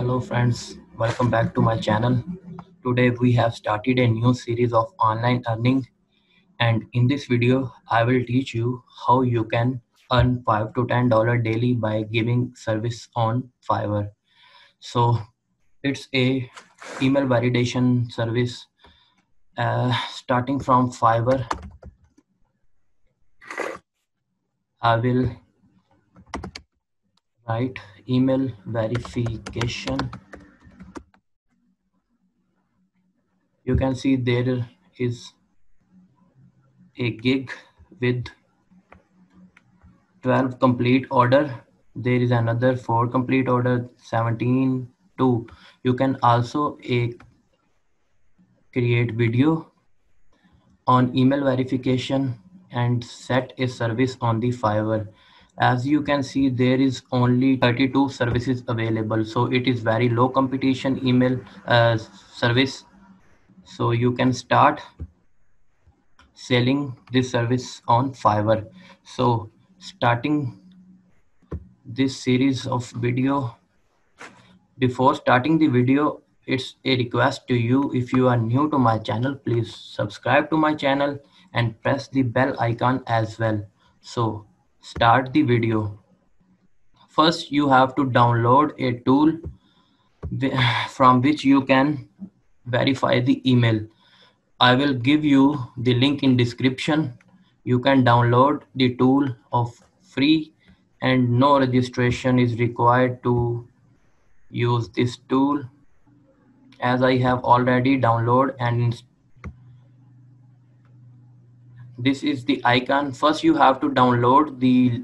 Hello friends, welcome back to my channel. Today we have started a new series of online earning, and in this video I will teach you how you can earn $5 to $10 daily by giving service on Fiverr. So it's a email validation service starting from Fiverr. I will write email verification. You can see there is a gig with 12 complete order. There is another 4 complete order, 17, 2. You can also create video on email verification and set a service on the Fiverr. As you can see, there is only 32 services available, so it is very low competition email service. So you can start selling this service on Fiverr. So starting this series of video, before starting the video, it's a request to you, if you are new to my channel, please subscribe to my channel and press the bell icon as well. So start the video. First, you have to download a tool from which you can verify the email. I will give you the link in description. You can download the tool of free and no registration is required to use this tool, as I have already downloaded and installed. This is the icon. First you have to download the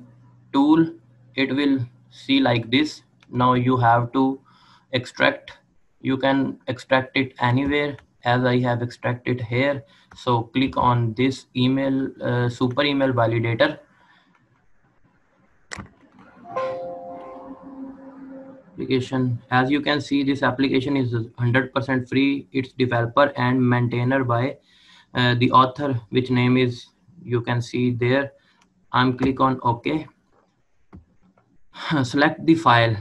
tool. It will see like this. Now you have to extract. You can extract it anywhere, as I have extracted here. So click on this email super email validator. Application. As you can see, this application is 100% free. It's developer and maintainer by the author, which name is, you can see there. I'm click on OK. Select the file.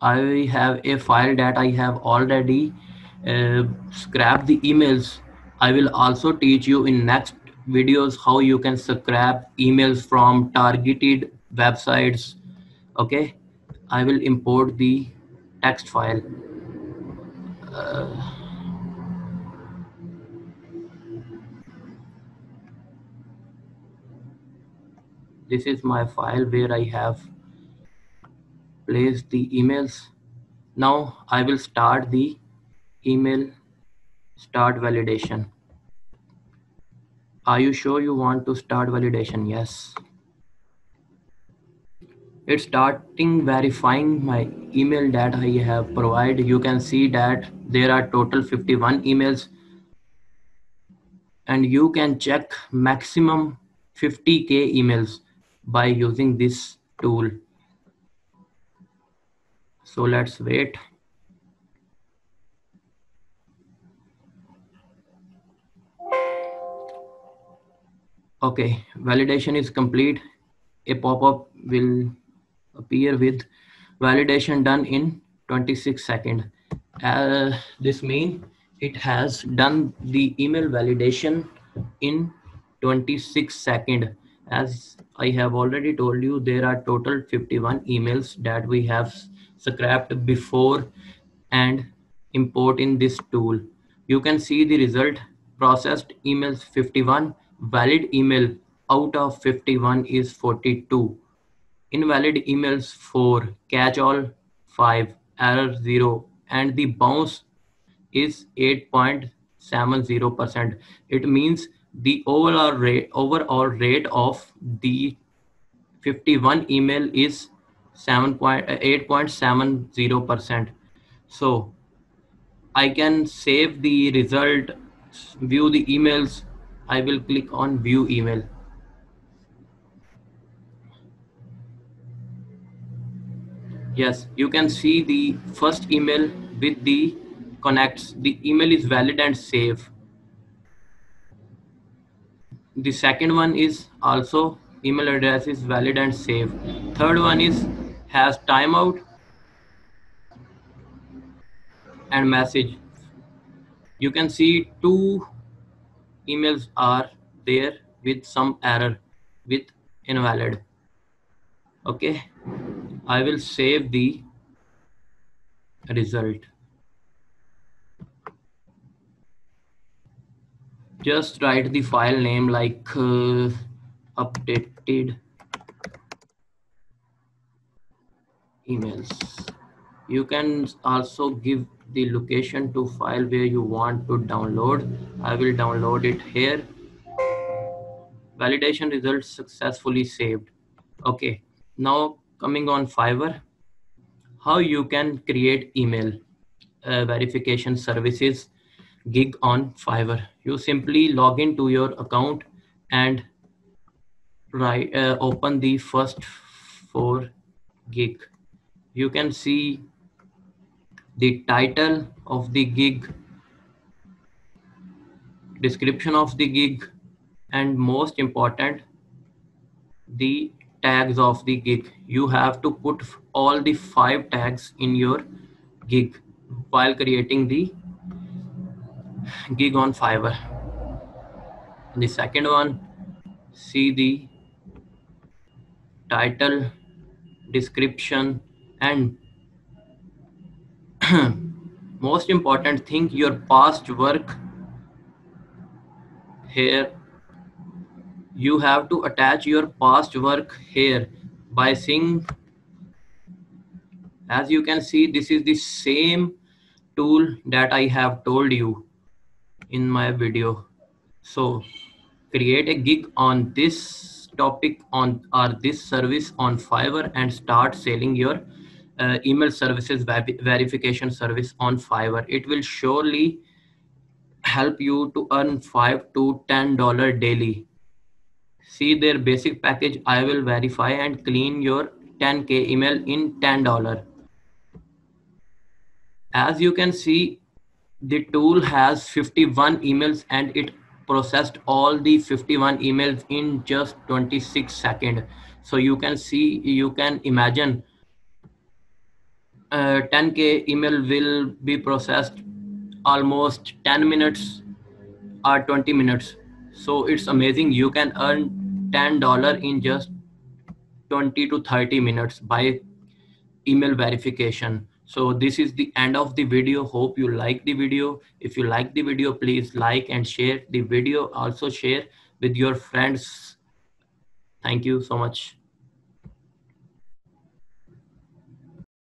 I have a file that I have already scrapped the emails. I will also teach you in next videos how you can scrap emails from targeted websites. Okay, I will import the text file. This is my file where I have placed the emails. Now I will start the email start validation. Are you sure you want to start validation? Yes. It's starting verifying my email that I have provided. You can see that there are total 51 emails, and you can check maximum 50K emails by using this tool. So let's wait. Okay, validation is complete. A pop-up will appear with validation done in 26 seconds. This means it has done the email validation in 26 seconds. As I have already told you, there are total 51 emails that we have scrapped before and import in this tool. You can see the result: processed emails 51, valid email out of 51 is 42, invalid emails 4, catch all 5, error 0, and the bounce is 8.70%. It means the overall rate of the 51 email is 8.70%. So I can save the result, view the emails. I will click on view email. Yes, you can see the first email with the connects. The email is valid and safe. The second one is also email address is valid and safe. Third one is has timeout. and message. You can see two emails are there with some error, with invalid. Okay, I will save the result. Just write the file name like updated emails. You can also give the location to file where you want to download. I will download it here. Validation results successfully saved. Okay, now coming on Fiverr, how you can create email verification services gig on Fiverr. You simply log into your account and write, open the first 4 gig. You can see the title of the gig, description of the gig, and most important, the tags of the gig. You have to put all the 5 tags in your gig while creating the gig on Fiverr. The second one, see the title, description, and most important thing, your past work. Here you have to attach your past work here by saying, as you can see, this is the same tool that I have told you in my video. So create a gig on this topic on or this service on Fiverr and start selling your email services, verification service on Fiverr. It will surely help you to earn $5 to $10 daily. See their basic package. I will verify and clean your 10K email in $10. As you can see, the tool has 51 emails and it processed all the 51 emails in just 26 seconds. So you can see, you can imagine 10K email will be processed almost 10 minutes or 20 minutes. So it's amazing. You can earn $10 in just 20 to 30 minutes by email verification. So this is the end of the video. Hope you like the video. If you like the video, please like and share the video. Also share with your friends. Thank you so much.